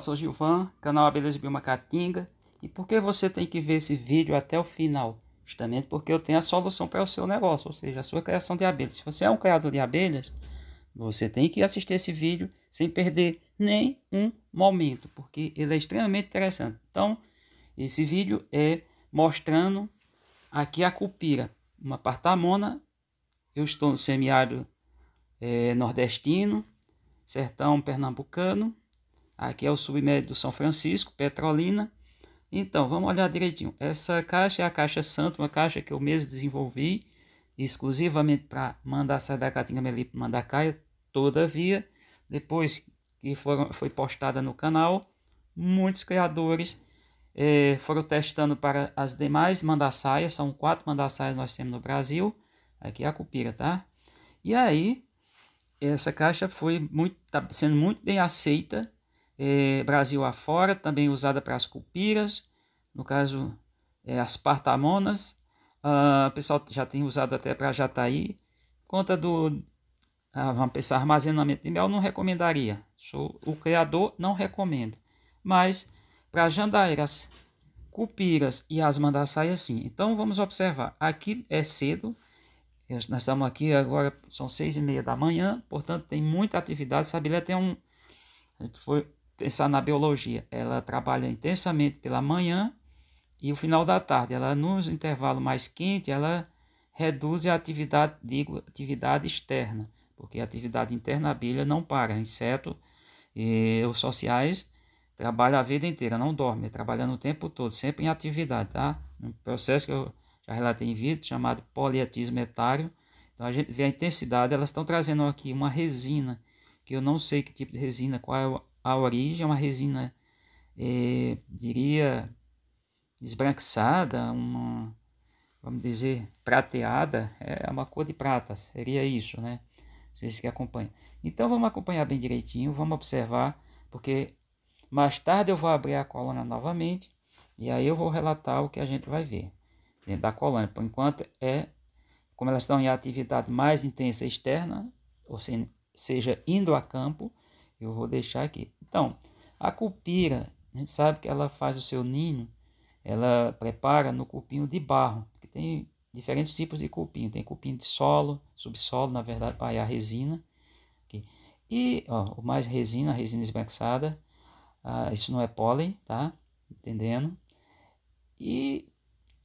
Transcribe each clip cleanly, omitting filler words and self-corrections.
Sou Gilvan, canal Abelhas de Bioma Caatinga. E por que você tem que ver esse vídeo até o final? Justamente porque eu tenho a solução para o seu negócio, ou seja, a sua criação de abelhas. Se você é um criador de abelhas, você tem que assistir esse vídeo sem perder nenhum momento, porque ele é extremamente interessante. Então, esse vídeo é mostrando aqui a cupira, uma partamona. Eu estou no semiárido nordestino, sertão pernambucano. Aqui é o submédio do São Francisco, Petrolina. Então, vamos olhar direitinho. Essa caixa é a Caixa Santos, uma caixa que eu mesmo desenvolvi exclusivamente para mandaçaia da caatinga Melipe Mandacaia. Todavia, depois que foi postada no canal, muitos criadores foram testando para as demais mandaçaias. São 4 mandaçaias que nós temos no Brasil. Aqui é a cupira, tá? E aí, essa caixa tá sendo muito bem aceita. Brasil afora, também usada para as cupiras, no caso as partamonas. O pessoal já tem usado até para jataí. Conta do vamos pensar, armazenamento de mel, não recomendaria, sou o criador, não recomendo, mas para jandaíras, cupiras e as mandaçaias, sim. Então vamos observar, aqui é cedo, nós estamos aqui agora, são 6:30 da manhã, portanto tem muita atividade. Essa abelha tem a gente foi pensar na biologia, ela trabalha intensamente pela manhã e o final da tarde. Ela, nos intervalos mais quentes, ela reduz a atividade, digo, atividade externa, porque a atividade interna a abelha não para. Inseto e os sociais trabalham a vida inteira, não dorme, trabalhando o tempo todo, sempre em atividade, tá? Um processo que eu já relatei em vídeo, chamado polietismo etário. Então a gente vê a intensidade. Elas estão trazendo aqui uma resina, que eu não sei que tipo de resina, qual é a origem. É uma resina, diria, esbranquiçada, vamos dizer, prateada, é uma cor de prata, seria isso, né? Vocês que acompanham. Então vamos acompanhar bem direitinho, vamos observar, porque mais tarde eu vou abrir a colônia novamente, e aí eu vou relatar o que a gente vai ver dentro da colônia. Por enquanto, como elas estão em atividade mais intensa externa, ou seja, indo a campo, eu vou deixar aqui. Então, a cupira, a gente sabe que ela faz o seu ninho, ela prepara no cupinho de barro, que tem diferentes tipos de cupinho. Tem cupinho de solo, subsolo, na verdade, aí a resina. Aqui. E, ó, mais resina, resina esbranquiçada. Isso não é pólen, tá? Entendendo? E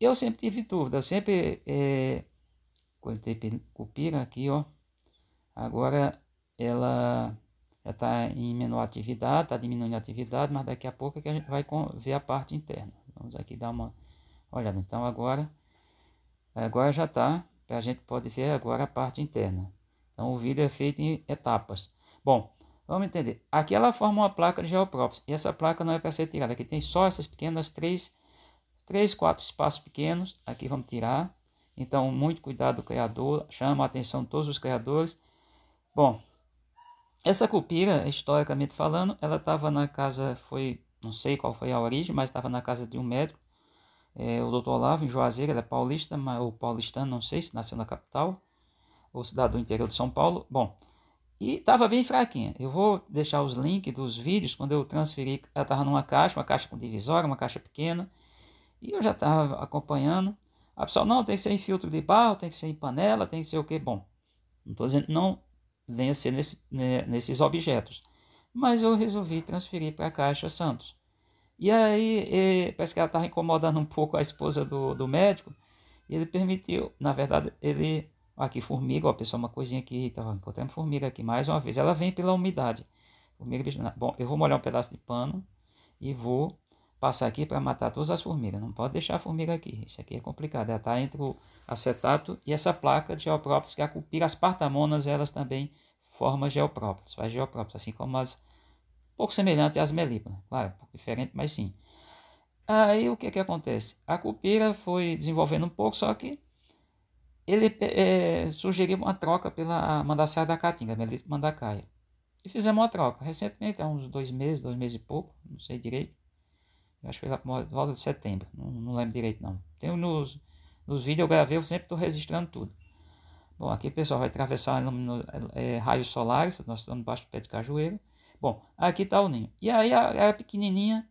eu sempre tive dúvida, eu sempre coltei cupira aqui, ó. Agora ela já está em menor atividade, está diminuindo a atividade, mas daqui a pouco é que a gente vai ver a parte interna. Vamos aqui dar uma olhada. Então agora já está, a gente pode ver agora a parte interna. Então o vídeo é feito em etapas. Bom, vamos entender. Aqui ela forma uma placa de geoprópsis, e essa placa não é para ser tirada. Aqui tem só essas pequenas 4 espaços pequenos, aqui vamos tirar. Então muito cuidado do criador, chama a atenção de todos os criadores. Bom, essa cupira, historicamente falando, ela estava na casa, não sei qual foi a origem, mas estava na casa de um médico, o Dr. Olavo, em Juazeiro. Ele é paulista, mas o paulistano, não sei se nasceu na capital, ou cidade do interior de São Paulo. Bom, e estava bem fraquinha. Eu vou deixar os links dos vídeos, quando eu transferi, ela estava numa caixa, uma caixa com divisória, uma caixa pequena, e eu já estava acompanhando. A pessoa, não, tem que ser em filtro de barro, tem que ser em panela, tem que ser o quê? Bom, não estou dizendo que não venha ser nesses objetos, mas eu resolvi transferir para a Caixa Santos. E aí parece que ela estava incomodando um pouco a esposa do médico, e ele permitiu, na verdade, ele... Aqui formiga, ó, pessoal, uma coisinha aqui, então, encontramos formiga aqui mais uma vez, ela vem pela umidade. Formiga, bom, eu vou molhar um pedaço de pano e vou passar aqui para matar todas as formigas, não pode deixar a formiga aqui, isso aqui é complicado. Ela está entre o acetato e essa placa de geoprópsis que a cupira. As partamonas, elas também formam geoprópsis, faz geoprópsis, assim como um pouco semelhante às melípenas, claro, um pouco diferente, mas sim. Aí o que acontece? A cupira foi desenvolvendo um pouco, só que ele sugeriu uma troca pela mandaçaia da caatinga, Melipe Mandacaia, e fizemos uma troca, recentemente, há uns 2 meses e pouco, não sei direito. Acho que foi lá por volta de setembro, não lembro direito não. Tenho nos vídeos, eu gravei, eu sempre estou registrando tudo. Bom, aqui o pessoal vai atravessar raios solares, nós estamos debaixo do pé de cajueiro. Bom, aqui está o ninho. E aí a pequenininha,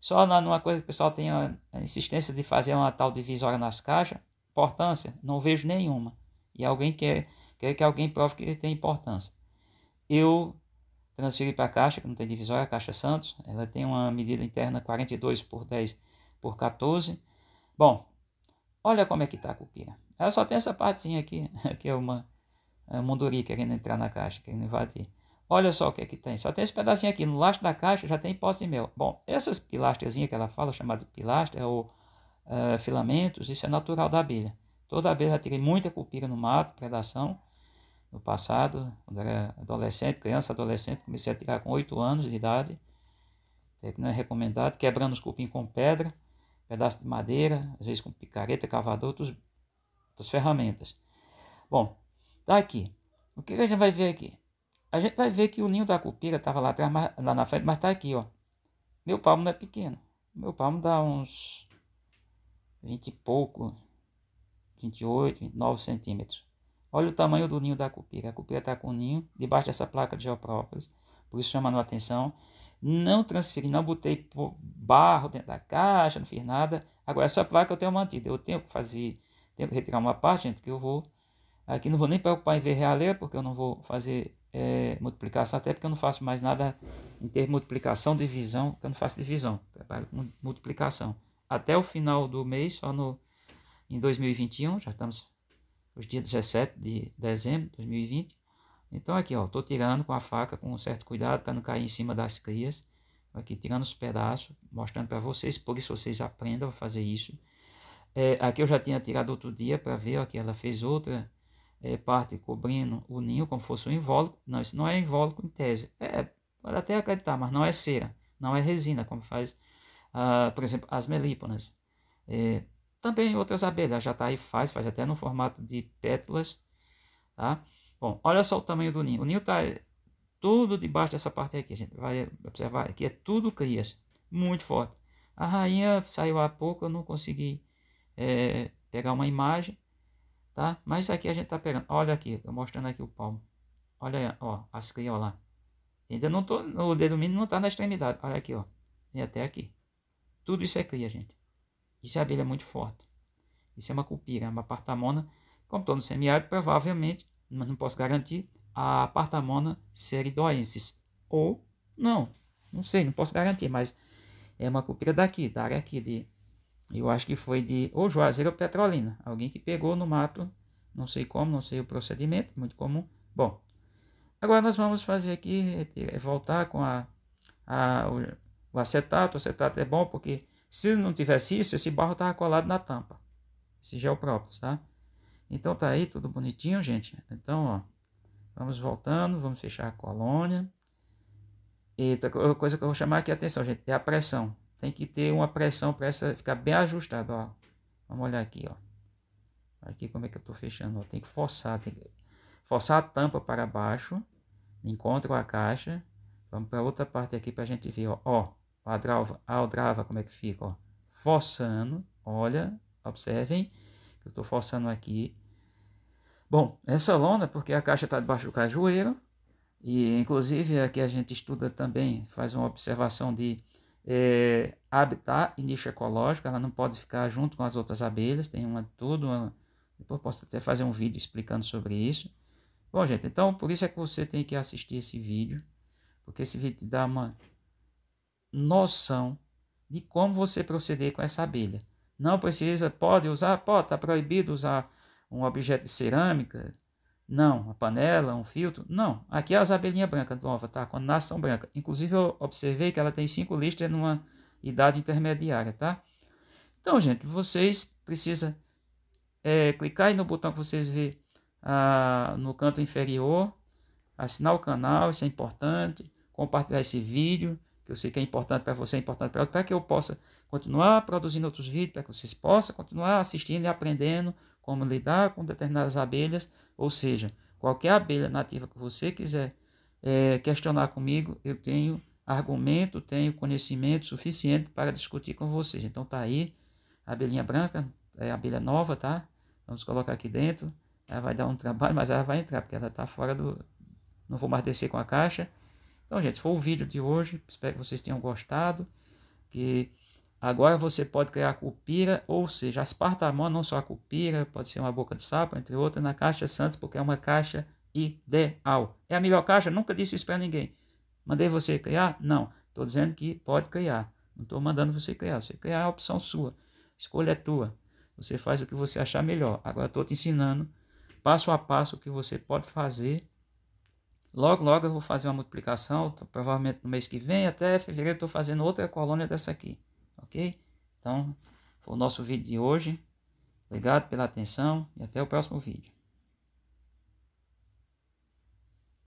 só numa coisa que o pessoal tem a insistência de fazer uma tal divisória nas caixas, importância, não vejo nenhuma. E alguém quer que alguém prove que ele tem importância. Eu transferi para a caixa, que não tem divisória, a Caixa Santos. Ela tem uma medida interna 42 por 10 por 14. Bom, olha como é que está a cupira. Ela só tem essa partezinha aqui, que é uma munduri querendo entrar na caixa, querendo invadir. Olha só o que é que tem. Só tem esse pedacinho aqui. No lastro da caixa já tem poste de mel. Bom, essas pilastrazinhas que ela fala, chamada de pilastra, ou filamentos, isso é natural da abelha. Toda abelha, já tirei muita cupira no mato, predação. No passado, quando era adolescente, criança, adolescente, comecei a tirar com 8 anos de idade. Até que não é recomendado. Quebrando os cupim com pedra, pedaço de madeira, às vezes com picareta, cavador, outras ferramentas. Bom, tá aqui. O que a gente vai ver aqui? A gente vai ver que o ninho da cupira estava lá atrás, lá na frente, mas está aqui, ó. Meu palmo não é pequeno. Meu palmo dá uns 20 e pouco, 28, 29 centímetros. Olha o tamanho do ninho da cupira. A cupira está com o ninho debaixo dessa placa de geoprópolis, por isso chamando a atenção. Não transferi, não botei barro dentro da caixa, não fiz nada. Agora, essa placa eu tenho mantido. Eu tenho que fazer, tenho que retirar uma parte, gente, porque eu vou... Aqui não vou nem preocupar em ver realeira, porque eu não vou fazer... multiplicação, até porque eu não faço mais nada em termos de multiplicação, divisão, porque eu não faço divisão, trabalho com multiplicação. Até o final do mês, só em 2021, já estamos os dias 17 de dezembro de 2020. Então aqui, ó, estou tirando com a faca, com um certo cuidado, para não cair em cima das crias. Aqui, tirando os pedaços, mostrando para vocês, por isso vocês aprendam a fazer isso. Aqui eu já tinha tirado outro dia para ver, ó, que ela fez outra... parte cobrindo o ninho como fosse um invólucro. Não, isso não é invólucro em tese. Pode até acreditar, mas não é cera, não é resina, como faz, por exemplo, as melíponas. Também outras abelhas, já tá aí, faz até no formato de pétalas, tá? Bom, olha só o tamanho do ninho. O ninho tá tudo debaixo dessa parte aqui, a gente vai observar aqui, é tudo crias, muito forte. A rainha saiu há pouco, eu não consegui pegar uma imagem, tá? Mas aqui a gente tá pegando, olha aqui, eu mostrando aqui o palmo, olha aí, ó, as crias lá, ainda não tô, o dedo mínimo não tá na extremidade, olha aqui, ó, e até aqui, tudo isso é cria, gente, isso é abelha muito forte, isso é uma cupira, uma partamona, como tô no semiárido, provavelmente, mas não posso garantir, a partamona seridoensis, ou não sei, não posso garantir, mas é uma cupira daqui, da área aqui de... Eu acho que foi de ou Juazeiro ou Petrolina. Alguém que pegou no mato, não sei como, não sei o procedimento, muito comum. Bom, agora nós vamos fazer aqui, voltar com o acetato. O acetato é bom porque se não tivesse isso, esse barro estava colado na tampa. Esse geoprópolis, tá? Então tá aí, tudo bonitinho, gente. Então, ó, vamos voltando, vamos fechar a colônia. E outra coisa que eu vou chamar aqui a atenção, gente, é a pressão. Tem que ter uma pressão para essa ficar bem ajustada, ó. Vamos olhar aqui, ó. Aqui como é que eu estou fechando, ó. Tem que forçar a tampa para baixo. Encontro a caixa. Vamos para outra parte aqui para a gente ver, ó. A aldrava como é que fica, ó. Forçando, olha, observem que eu estou forçando aqui. Bom, essa lona, porque a caixa está debaixo do cajueiro. E, inclusive, aqui a gente estuda também, faz uma observação de... habitat e nicho ecológico. Ela não pode ficar junto com as outras abelhas, tem depois posso até fazer um vídeo explicando sobre isso. Bom, gente, então por isso é que você tem que assistir esse vídeo, porque esse vídeo te dá uma noção de como você proceder com essa abelha. Não precisa, pode usar, tá proibido usar um objeto de cerâmica, não, uma panela, um filtro, não. Aqui é as abelhinhas brancas novas, tá? Quando nascem brancas. Inclusive, eu observei que ela tem 5 listras numa idade intermediária, tá? Então, gente, vocês precisam clicar aí no botão que vocês vê no canto inferior, assinar o canal, isso é importante, compartilhar esse vídeo, que eu sei que é importante para você, é importante para outro, para que eu possa continuar produzindo outros vídeos, para que vocês possam continuar assistindo e aprendendo como lidar com determinadas abelhas. Ou seja, qualquer abelha nativa que você quiser questionar comigo, eu tenho argumento, tenho conhecimento suficiente para discutir com vocês. Então tá aí, a abelhinha branca, é a abelha nova, tá? Vamos colocar aqui dentro, ela vai dar um trabalho, mas ela vai entrar, porque ela tá fora do... Não vou mais descer com a caixa. Então, gente, foi o vídeo de hoje. Espero que vocês tenham gostado. Que agora você pode criar cupira, ou seja, aspartamã, não só a cupira, pode ser uma boca de sapo, entre outras, na Caixa Santos, porque é uma caixa ideal. É a melhor caixa? Nunca disse isso para ninguém. Mandei você criar? Não. Estou dizendo que pode criar. Não estou mandando você criar. Você criar é a opção sua. Escolha é tua. Você faz o que você achar melhor. Agora estou te ensinando passo a passo o que você pode fazer. Logo, logo eu vou fazer uma multiplicação. Provavelmente no mês que vem, até fevereiro, estou fazendo outra colônia dessa aqui. Ok? Então, foi o nosso vídeo de hoje. Obrigado pela atenção e até o próximo vídeo.